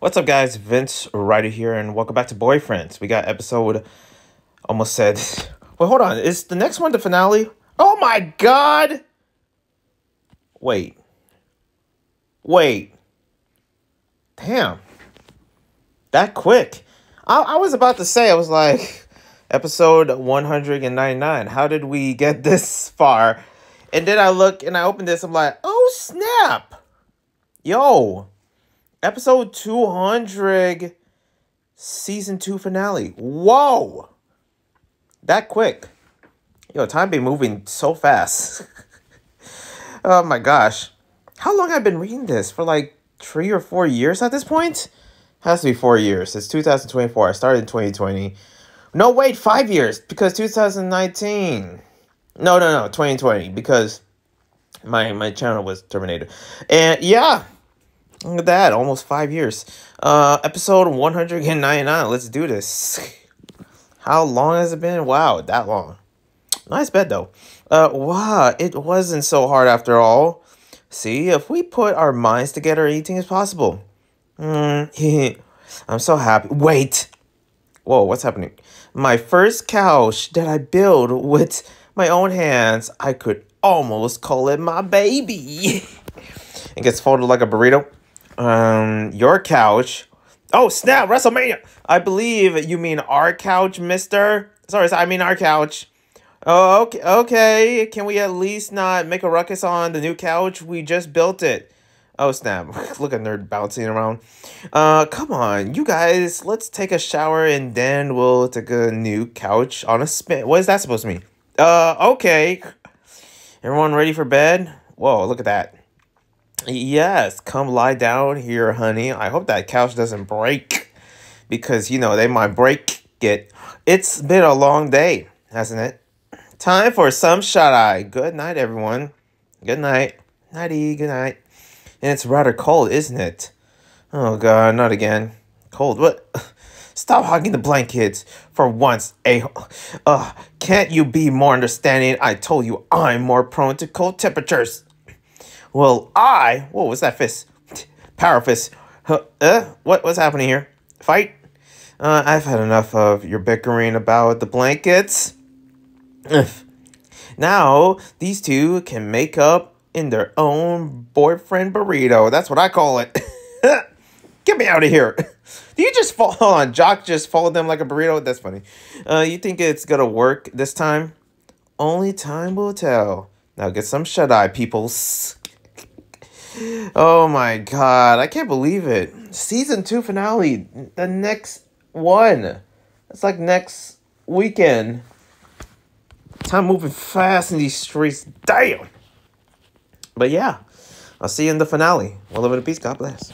What's up, guys? Vince Ryder here, and welcome back to Boyfriends. We got episode, almost said, well, hold on, is the next one the finale? Oh my god! Wait. Damn. That quick. I was about to say, I was like, episode 199, how did we get this far? And then I look, and I open this, I'm like, oh snap! Yo! Episode 200, season 2 finale. Whoa! That quick. Yo, time be moving so fast. Oh my gosh. How long have I been reading this? For like 3 or 4 years at this point? Has to be 4 years. It's 2024. I started in 2020. No, wait, 5 years. Because 2019. No, 2020. Because my channel was terminated. And yeah. Look at that, almost 5 years. Episode 199, let's do this. How long has it been? Wow, that long. Nice bet, though. Wow, it wasn't so hard after all. See, if we put our minds together, anything is possible. I'm so happy. Wait. Whoa, what's happening? My first couch that I built with my own hands, I could almost call it my baby. It gets folded like a burrito. Your couch. Oh snap, WrestleMania. I believe you mean our couch, mister. Sorry, I mean our couch. Oh, okay. Can we at least not make a ruckus on the new couch? We just built it. Oh snap. Look at nerd bouncing around. Come on, you guys, let's take a shower and then we'll take a new couch on a spin. What is that supposed to mean? Okay. Everyone ready for bed? Whoa, look at that. Yes, come lie down here, honey. I hope that couch doesn't break because, you know, they might break it. It's been a long day, hasn't it? Time for some shut-eye. Good night, everyone. Good night. Nighty, good night. And it's rather cold, isn't it? Oh, God, not again. Cold. What? Stop hugging the blankets for once, a-hole. Can't you be more understanding? I told you I'm more prone to cold temperatures. Well, whoa, what's that fist? Power fist. What's happening here? Fight? I've had enough of your bickering about the blankets. Ugh. Now, these two can make up in their own boyfriend burrito. That's what I call it. Get me out of here. Do you just fall on? Jock just followed them like a burrito? That's funny. You think it's gonna work this time? Only time will tell. Now get some shut-eye, peoples. Oh my god, I can't believe it. Season 2 finale, the next one. It's like next weekend. Time moving fast in these streets. Damn! But yeah, I'll see you in the finale. Well, live in peace. God bless.